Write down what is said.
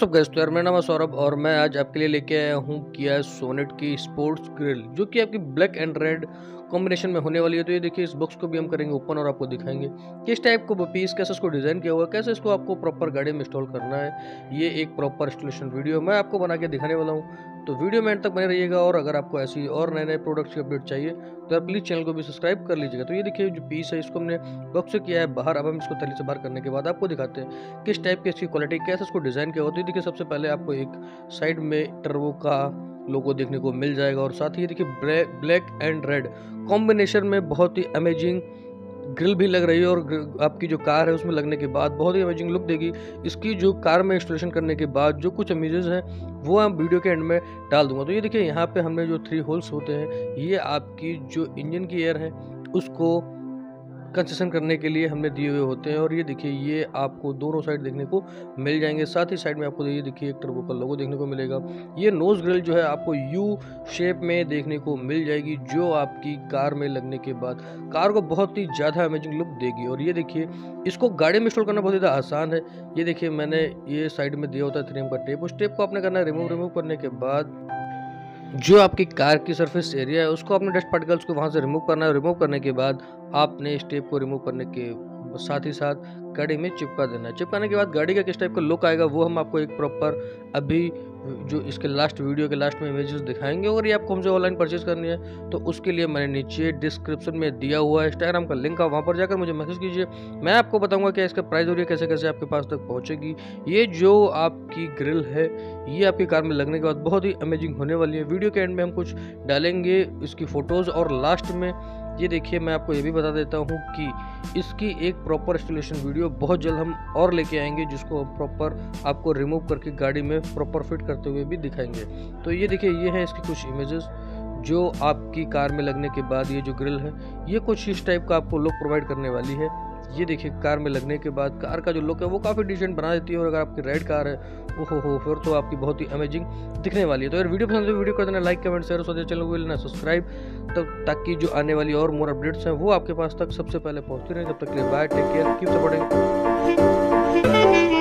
What's up guys, तो यार मेरा नाम है सौरभ और मैं आज आपके लिए लेके आया हूँ किया सोनेट की स्पोर्ट्स ग्रिल जो कि आपकी ब्लैक एंड रेड कॉम्बिनेशन में होने वाली है। तो ये देखिए, इस बॉक्स को भी हम करेंगे ओपन और आपको दिखाएंगे किस टाइप को पीस, कैसे इसको डिज़ाइन किया हुआ, कैसे इसको आपको प्रॉपर गाड़ी में इंस्टॉल करना है। ये एक प्रॉपर इंस्टॉलेशन वीडियो मैं आपको बना के दिखाने वाला हूँ, तो वीडियो में एंड तक बने रहिएगा। और अगर आपको ऐसी और नए नए प्रोडक्ट्स की अपडेट चाहिए तो आप प्लीज़ चैनल को भी सब्सक्राइब कर लीजिएगा। तो ये देखिए, जो पीस है इसको हमने बॉक्स से किया है बाहर। अब हम इसको तली से बाहर करने के बाद आपको दिखाते हैं किस टाइप की इसकी क्वालिटी, कैसे इसको डिज़ाइन किया हुआ। तो ये देखिए, सबसे पहले आपको एक साइड में टर्बो का लोगो देखने को मिल जाएगा और साथ ही देखिए ब्लैक एंड रेड कॉम्बिनेशन में बहुत ही अमेजिंग ग्रिल भी लग रही है और आपकी जो कार है उसमें लगने के बाद बहुत ही अमेजिंग लुक देगी। इसकी जो कार में इंस्टॉलेशन करने के बाद जो कुछ इमेजेस हैं वो हम वीडियो के एंड में डाल दूंगा। तो ये देखिए, यहाँ पे हमने जो 3 होल्स होते हैं ये आपकी जो इंजन की एयर है उसको कंसेशन करने के लिए हमने दिए हुए होते हैं। और ये देखिए, ये आपको दोनों साइड देखने को मिल जाएंगे। साथ ही साइड में आपको ये देखिए एक टर्बो का लोगो देखने को मिलेगा। ये नोज़ ग्रिल जो है आपको यू शेप में देखने को मिल जाएगी जो आपकी कार में लगने के बाद कार को बहुत ही ज़्यादा अमेजिंग लुक देगी। और ये देखिए, इसको गाड़ी में इंस्टॉल करना बहुत ज़्यादा आसान है। ये देखिए, मैंने ये साइड में दिया होता है 3M का टेप, उस टेप को आपने करना है रिमूव करने के बाद जो आपकी कार की सरफेस एरिया है उसको आपने डस्ट पार्टिकल्स को वहाँ से रिमूव करना है। रिमूव करने के बाद आपने इस टेप को रिमूव करने के साथ ही साथ गाड़ी में चिपका देना है। चिपकाने के बाद गाड़ी का किस टाइप का लुक आएगा वो हम आपको एक प्रॉपर अभी जो इसके लास्ट वीडियो के लास्ट में इमेजेस दिखाएंगे। और ये आपको हमसे ऑनलाइन परचेज करनी है तो उसके लिए मैंने नीचे डिस्क्रिप्शन में दिया हुआ इंस्टाग्राम का लिंक है, वहाँ पर जाकर मुझे मैसेज कीजिए। मैं आपको बताऊंगा कि इसका प्राइस और ये कैसे कैसे आपके पास तक पहुँचेगी। ये जो आपकी ग्रिल है ये आपकी कार में लगने के बाद बहुत ही अमेजिंग होने वाली है। वीडियो के एंड में हम कुछ डालेंगे इसकी फ़ोटोज़। और लास्ट में ये देखिए, मैं आपको ये भी बता देता हूँ कि इसकी एक प्रॉपर इंस्टॉलेशन वीडियो बहुत जल्द हम और लेके आएंगे जिसको प्रॉपर आपको रिमूव करके गाड़ी में प्रॉपर फिट करते हुए भी दिखाएंगे। तो ये देखिए, ये है इसकी कुछ इमेजेस जो आपकी कार में लगने के बाद ये जो ग्रिल है ये कुछ इस टाइप का आपको लुक प्रोवाइड करने वाली है। ये देखिए, कार में लगने के बाद कार का जो लुक है वो काफ़ी डिसेंट बना देती है। और अगर आपकी रेड कार है ओहो फिर तो आपकी बहुत ही अमेजिंग दिखने वाली है। तो यार वीडियो पसंद है वीडियो कर देना लाइक कमेंट शेयर, और चैनल को लेना सब्सक्राइब तब तक कि जो आने वाली और मोर अपडेट्स हैं वो आपके पास तक सबसे पहले पहुँचती रहे। तब तक के लिए bye, take care, keep supporting.